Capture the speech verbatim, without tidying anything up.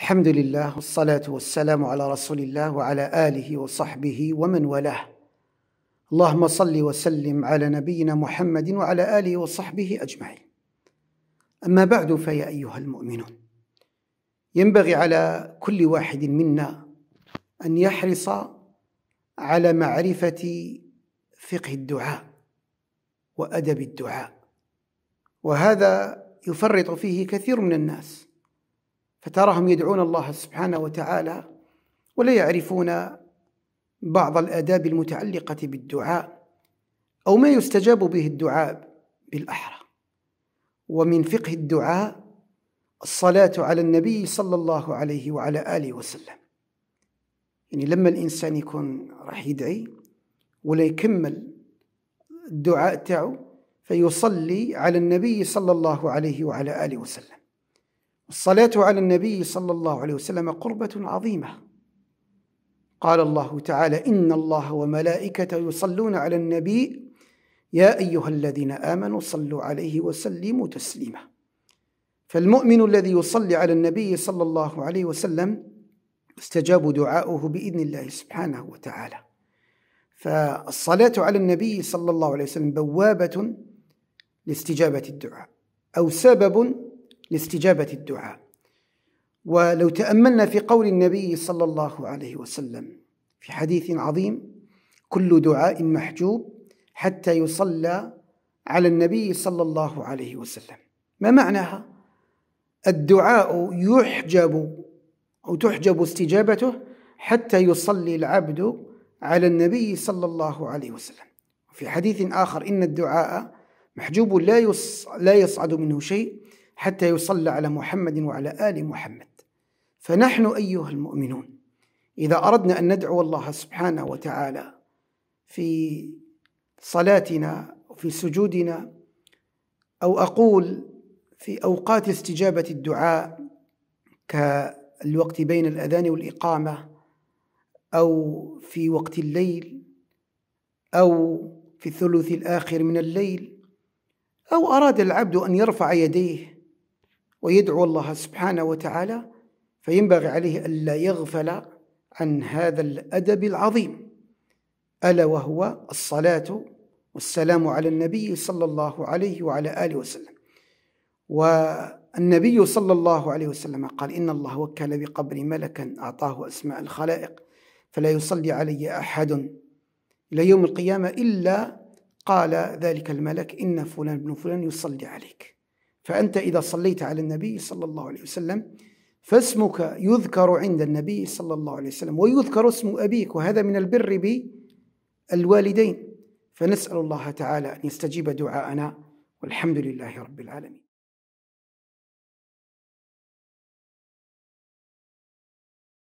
الحمد لله والصلاة والسلام على رسول الله وعلى آله وصحبه ومن والاه. اللهم صل وسلم على نبينا محمد وعلى آله وصحبه أجمعين. أما بعد، فيا أيها المؤمنون، ينبغي على كل واحد منا أن يحرص على معرفة فقه الدعاء وأدب الدعاء، وهذا يفرط فيه كثير من الناس، فتراهم يدعون الله سبحانه وتعالى ولا يعرفون بعض الآداب المتعلقة بالدعاء أو ما يستجاب به الدعاء بالأحرى. ومن فقه الدعاء الصلاة على النبي صلى الله عليه وعلى آله وسلم. يعني لما الإنسان يكون راح يدعي ولا يكمل الدعاء تاعو، فيصلي على النبي صلى الله عليه وعلى آله وسلم. الصلاة على النبي صلى الله عليه وسلم قربة عظيمة. قال الله تعالى: إن الله وملائكته يصلون على النبي يا أيها الذين آمنوا صلوا عليه وسلموا تسليما. فالمؤمن الذي يصلي على النبي صلى الله عليه وسلم يستجاب دعاؤه بإذن الله سبحانه وتعالى. فالصلاة على النبي صلى الله عليه وسلم بوابة لاستجابة الدعاء، أو سبب لاستجابة الدعاء. ولو تأملنا في قول النبي صلى الله عليه وسلم في حديث عظيم: كل دعاء محجوب حتى يصلى على النبي صلى الله عليه وسلم. ما معناها؟ الدعاء يحجب أو تحجب استجابته حتى يصلي العبد على النبي صلى الله عليه وسلم. وفي حديث آخر: إن الدعاء محجوب لا لا يصعد منه شيء حتى يصلى على محمد وعلى آل محمد. فنحن أيها المؤمنون إذا أردنا أن ندعو الله سبحانه وتعالى في صلاتنا وفي سجودنا، أو أقول في أوقات استجابة الدعاء كالوقت بين الأذان والإقامة، أو في وقت الليل، أو في الثلث الآخر من الليل، أو أراد العبد أن يرفع يديه ويدعو الله سبحانه وتعالى، فينبغي عليه ألا يغفل عن هذا الأدب العظيم، ألا وهو الصلاة والسلام على النبي صلى الله عليه وعلى آله وسلم. والنبي صلى الله عليه وسلم قال: إن الله وكل بقبر ملكا أعطاه أسماء الخلائق فلا يصلي علي أحد إلى يوم القيامة إلا قال ذلك الملك إن فلان بن فلان يصلي عليك. فأنت إذا صليت على النبي صلى الله عليه وسلم فاسمك يذكر عند النبي صلى الله عليه وسلم، ويذكر اسم أبيك، وهذا من البر بالوالدين. فنسأل الله تعالى أن يستجيب دعاءنا، والحمد لله رب العالمين.